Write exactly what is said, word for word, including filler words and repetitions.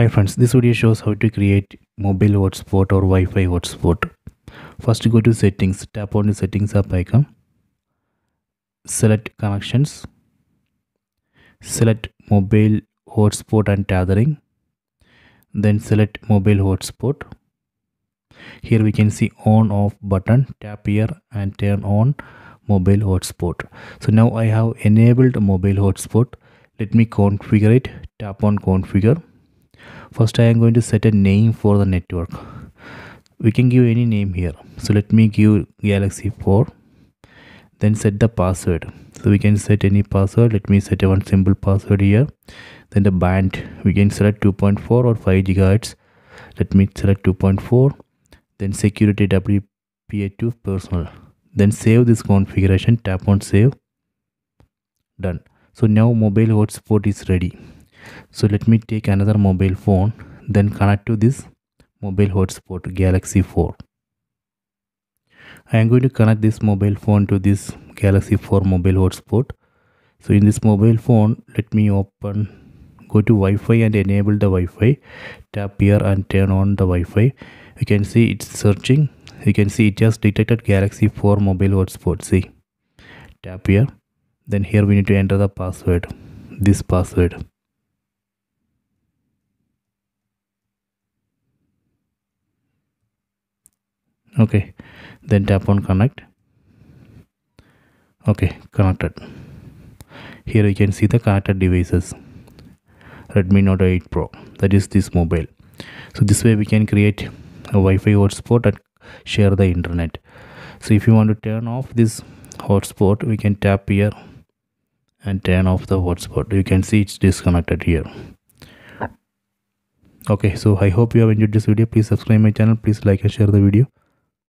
Hi friends, this video shows how to create mobile hotspot or Wi-Fi hotspot. First go to settings, tap on the settings app icon, select connections, select mobile hotspot and tethering, then select mobile hotspot. Here we can see on off button, tap here and turn on mobile hotspot. So now I have enabled mobile hotspot. Let me configure it, tap on configure. First I am going to set a name for the network. We can give any name here. So let me give Galaxy four. Then set the password. So we can set any password. Let me set one simple password here. Then the band. We can select two point four or five gigahertz. Let me select two point four. Then security W P A two personal. Then save this configuration. Tap on save. Done. So now mobile hotspot is ready. So let me take another mobile phone, then connect to this mobile hotspot Galaxy four. I am going to connect this mobile phone to this Galaxy four mobile hotspot. So in this mobile phone, let me open, go to Wi-Fi and enable the Wi-Fi. Tap here and turn on the Wi-Fi. You can see it's searching. You can see it just detected Galaxy four mobile hotspot. See, tap here. Then here we need to enter the password, this password. Okay, then tap on connect. Okay, connected. Here you can see the connected devices, Redmi Note eight Pro, that is this mobile. So this way we can create a Wi-Fi hotspot and share the internet. So if you want to turn off this hotspot, we can tap here and turn off the hotspot. You can see it's disconnected here. Okay, so I hope you have enjoyed this video. Please subscribe my channel, please like and share the video.